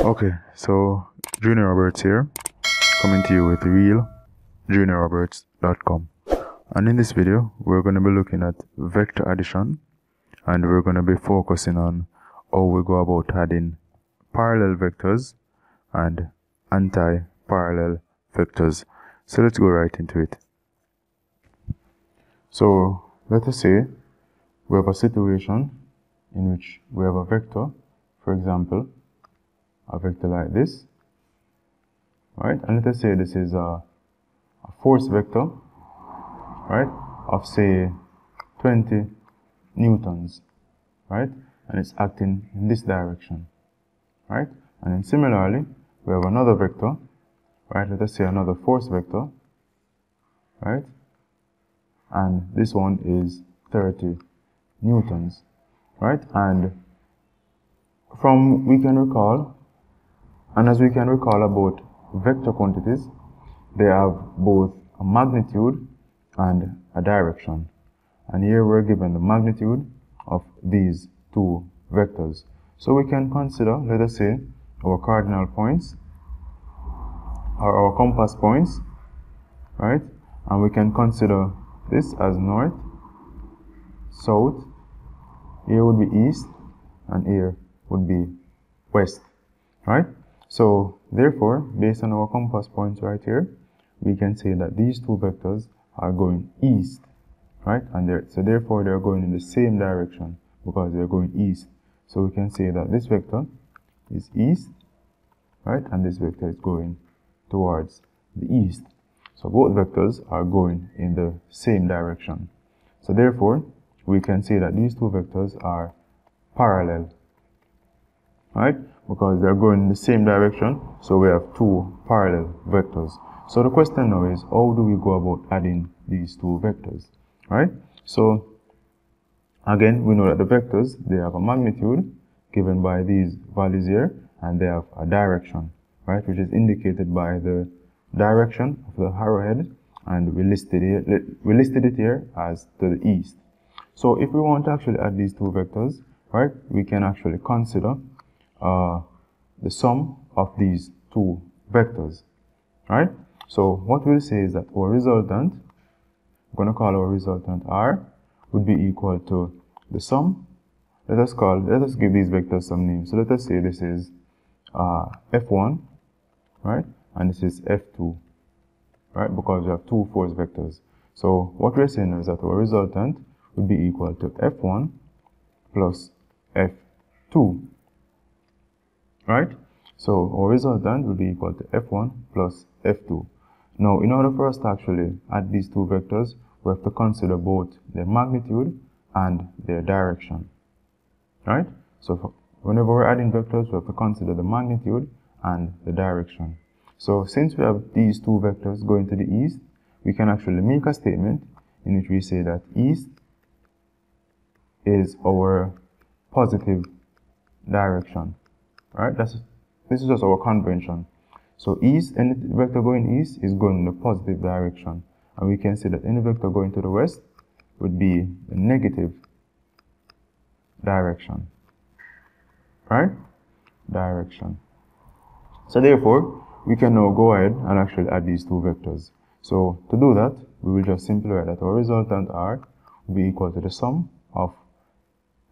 Okay, so Junior Roberts here, coming to you with realjuniorroberts.com, and in this video we're going to be looking at vector addition, and we're going to be focusing on how we go about adding parallel vectors and anti-parallel vectors. So let's go right into it. So let us say we have a situation in which we have a vector, for example a vector like this, right? And let us say this is a force vector, right, of say 20 newtons, right, and it's acting in this direction, right? And then similarly we have another vector, right, let us say another force vector, right, and this one is 30 newtons, right? And from we can recall, and as we can recall about vector quantities, they have both a magnitude and a direction, and here we're given the magnitude of these two vectors. So we can consider, let us say, our cardinal points or our compass points, right, and we can consider this as north, south, here would be east, and here would be west, right? So therefore, based on our compass points right here, we can say that these two vectors are going east, right? And so therefore they are going in the same direction because they are going east. So we can say that this vector is east, right, and this vector is going towards the east. So both vectors are going in the same direction. So therefore we can say that these two vectors are parallel, right, because they are going in the same direction. So we have two parallel vectors. So the question now is, how do we go about adding these two vectors, right? So again, we know that the vectors, they have a magnitude given by these values here, and they have a direction, right, which is indicated by the direction of the arrowhead, and we listed it here as to the east. So if we want to actually add these two vectors, right, we can actually consider the sum of these two vectors, right? So what we'll say is that our resultant, I'm going to call our resultant R, would be equal to the sum. Let us give these vectors some names. So let us say this is F1, right, and this is F2, right, because we have two force vectors. So what we're saying is that our resultant would be equal to F1 plus F2, right? So our resultant would be equal to F1 plus F2. Now, in order for us to actually add these two vectors, we have to consider both their magnitude and their direction, right? So whenever we're adding vectors, we have to consider the magnitude and the direction. So since we have these two vectors going to the east, we can actually make a statement in which we say that east is our positive direction, right? This is just our convention. So east, any vector going east is going in the positive direction, and we can say that any vector going to the west would be the negative direction, right? So therefore we can now go ahead and actually add these two vectors. So to do that, we will just simplify that our resultant R will be equal to the sum of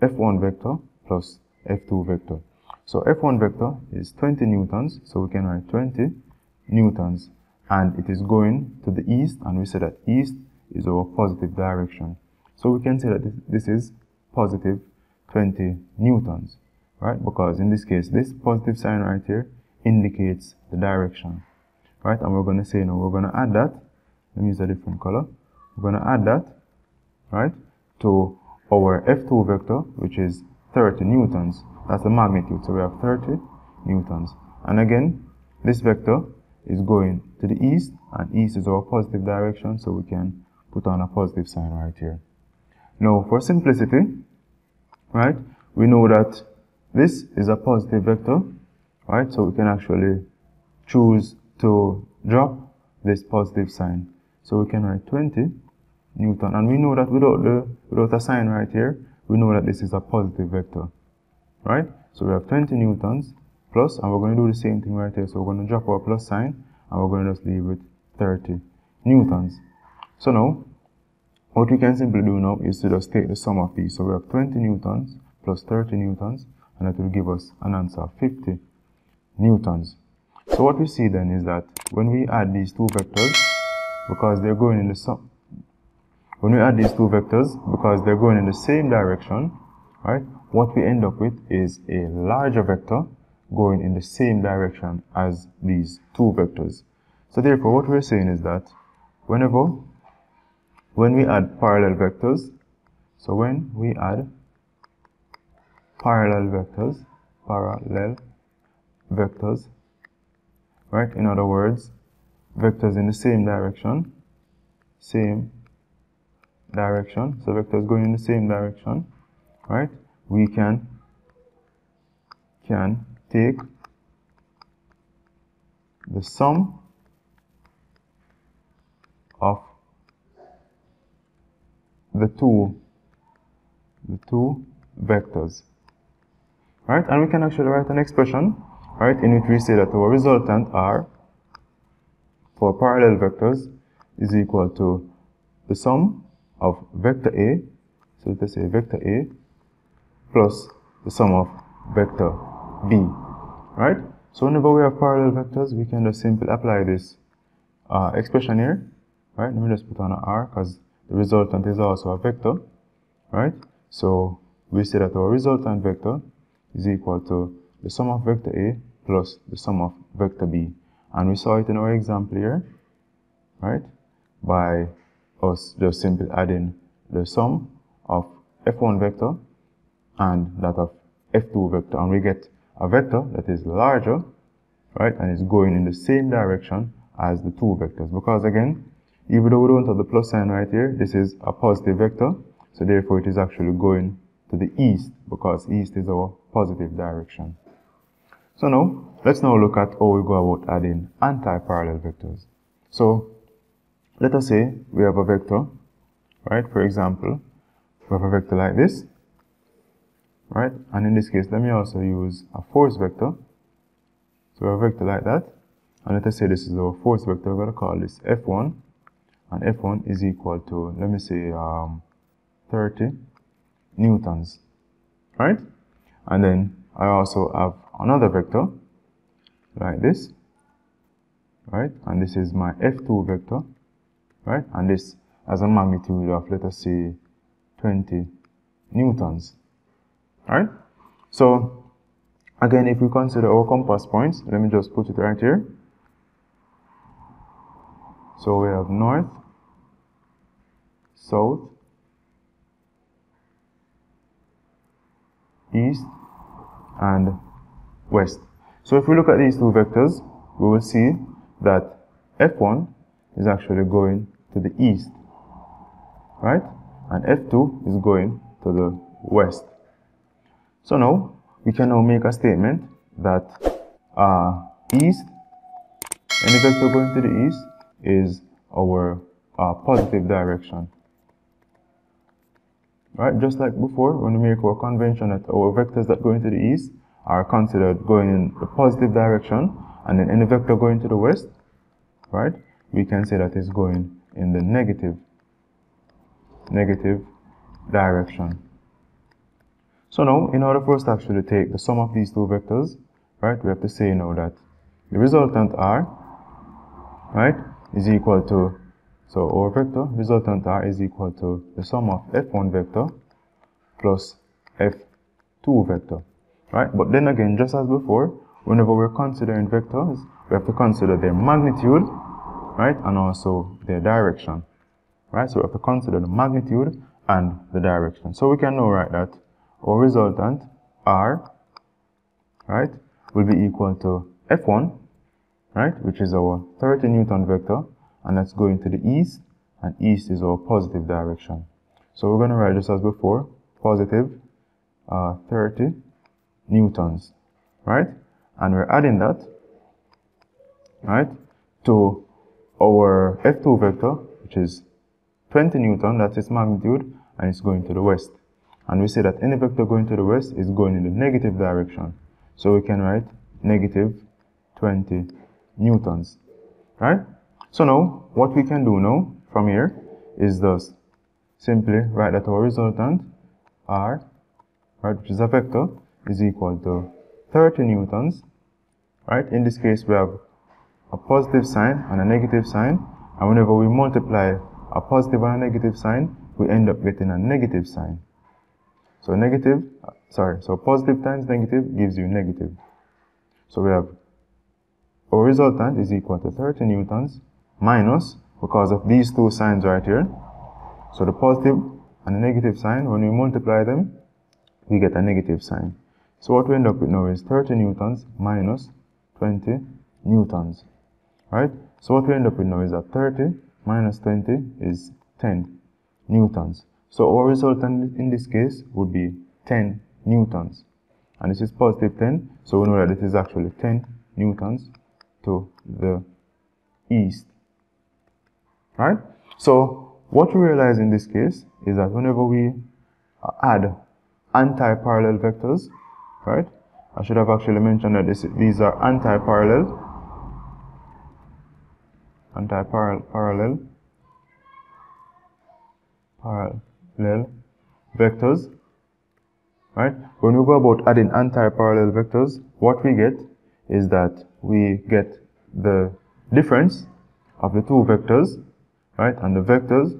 F1 vector plus F2 vector. So F1 vector is 20 newtons, so we can write 20 newtons, and it is going to the east, and we say that east is our positive direction. So we can say that this is positive 20 newtons, right, because in this case this positive sign right here indicates the direction, right? And we're going to say now we're going to add that, let me use a different color, we're going to add that, right, to our F2 vector, whiwhich is 30 newtons. That's the magnitude, so we have 30 newtons. And again, this vector is going to the east, and east is our positive direction, so we can put on a positive sign right here. Now, for simplicity, right, we know that this is a positive vector, right, so we can actually choose to drop this positive sign. So we can write 20 newton, and we know that without a sign right here, we know that this is a positive vector, right? So we have 20 newtons, plus, and we're going to do the same thing right here. So we're going to drop our plus sign and we're going to just leave it 30 newtons. So now what we can simply do now is to just take the sum of these. So we have 20 newtons plus 30 newtons, and that will give us an answer of 50 newtons. So what we see then is that when we add these two vectors, because they're going in the sum, when we add these two vectors, because they're going in the same direction, right, what we end up with is a larger vector going in the same direction as these two vectors. So therefore what we're saying is that when we add parallel vectors, so when we add parallel vectors, right, in other words, vectors in the same direction, so vectors going in the same direction, right, we can take the sum of the two vectors, right, and we can actually write an expression, right, in which we say that our resultant R for parallel vectors is equal to the sum of vector A, so let's say vector A plus the sum of vector B, right? So whenever we have parallel vectors, we can just simply apply this expression here, right? Let me just put on an R because the resultant is also a vector, right? So we say that our resultant vector is equal to the sum of vector A plus the sum of vector B, and we saw it in our example here, right, by us just simply adding the sum of F1 vector and that of F2 vector, and we get a vector that is larger, right, and is going in the same direction as the two vectors, because again, even though we don't have the plus sign right here, this is a positive vector, so therefore it is actually going to the east, because east is our positive direction. So now let's now look at how we go about adding anti-parallel vectors. So let us say we have a vector, right, for example we have a vector like this, right, and in this case let me also use a force vector. So we have a vector like that, and let us say this is our force vector. We're going to call this F1, and F1 is equal to, let me say 30 newtons, right, and then I also have another vector like this, right, and this is my F2 vector, right, and this has a magnitude of, let us say 20 newtons, right. So again, if we consider our compass points, let me just put it right here. So we have north, south, east, and west. So if we look at these two vectors, we will see that F1 is actually going to the east, right, and F2 is going to the west. So now we can now make a statement that east, any vector going to the east, is our positive direction, right, just like before when we make our convention that our vectors that go into the east are considered going in the positive direction, and then any vector going to the west, right, we can say that it's going in the negative direction. So now, in order for us to actually take the sum of these two vectors, right, we have to say now that the resultant R, right, is equal to, so our vector resultant R is equal to the sum of F1 vector plus F2 vector, right? But then again, just as before, whenever we're considering vectors, we have to consider their magnitude, right, and also their direction, right? So we have to consider the magnitude and the direction. So we can now write that our resultant R, right, will be equal to F1, right, which is our 30 newton vector, and that's going to the east, and east is our positive direction. So we're going to write just as before, positive 30 newtons, right, and we're adding that, right, to our F2 vector, which is 20 newton, that's its magnitude, and it's going to the west, and we say that any vector going to the west is going in the negative direction. So we can write negative 20 newtons, right? So now, what we can do now from here is thus, simply write that our resultant R, right, which is a vector, is equal to 30 newtons, right? In this case, we have a positive sign and a negative sign, and whenever we multiply a positive and a negative sign, we end up getting a negative sign. So positive times negative gives you negative. So we have our resultant is equal to 30 newtons minus, because of these two signs right here, so the positive and the negative sign, when we multiply them, we get a negative sign. So what we end up with now is 30 newtons minus 20 newtons, right? So what we end up with now is that 30 minus 20 is 10 newtons. So our resultant in this case would be 10 newtons. And this is positive 10, so we know that this is actually 10 newtons to the east, right? So what we realize in this case is that whenever we add anti-parallel vectors, right? I should have actually mentioned that these are anti-parallel vectors, right? When we go about adding anti-parallel vectors, what we get is that we get the difference of the two vectors, right? And the vectors,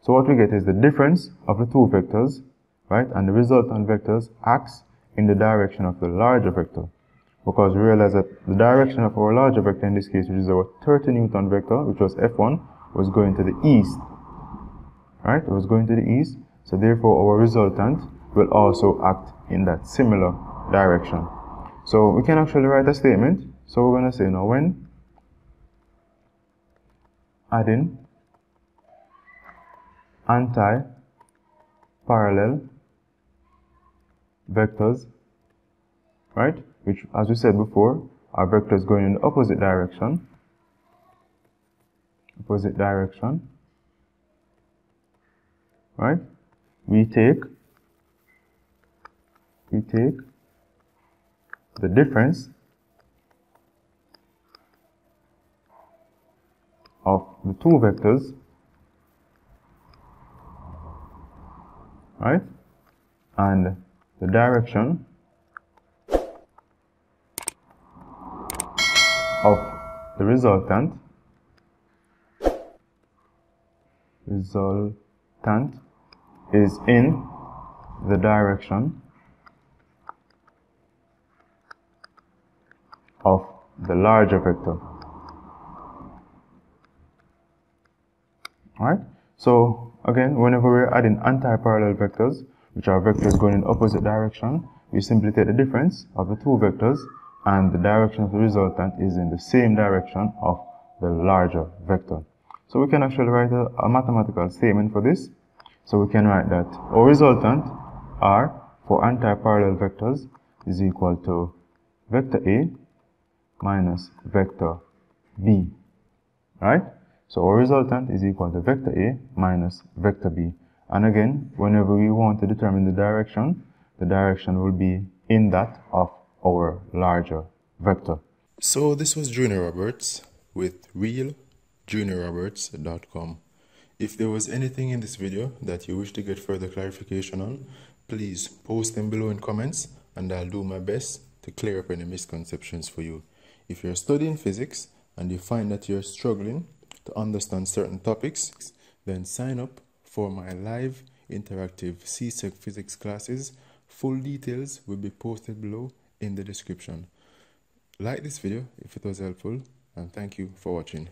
so what we get is the difference of the two vectors, right? And the resultant vectors acts in the direction of the larger vector, because we realize that the direction of our larger vector in this case, which is our 30 newton vector, which was F1, was going to the east, right? It was going to the east, so therefore our resultant will also act in that similar direction. So we can actually write a statement. So we're going to say now, when adding anti-parallel vectors, right, which, as we said before, are vectors going in the opposite direction, right, we take the difference of the two vectors, right, and the direction of the resultant is in the direction of the larger vector. Alright, so again, whenever we're adding anti-parallel vectors, which are vectors going in opposite direction, we simply take the difference of the two vectors, and the direction of the resultant is in the same direction of the larger vector. So we can actually write a mathematical statement for this. So we can write that our resultant R for anti-parallel vectors is equal to vector A minus vector B, right? So our resultant is equal to vector A minus vector B. And again, whenever we want to determine the direction will be in that of our larger vector. So this was Junior Roberts with realjuniorroberts.com. If there was anything in this video that you wish to get further clarification on, please post them below in comments, and I'll do my best to clear up any misconceptions for you. If you're studying physics and you find that you're struggling to understand certain topics, then sign up for my live interactive CSEC physics classes. Full details will be posted below in the description. Like this video if it was helpful, and thank you for watching.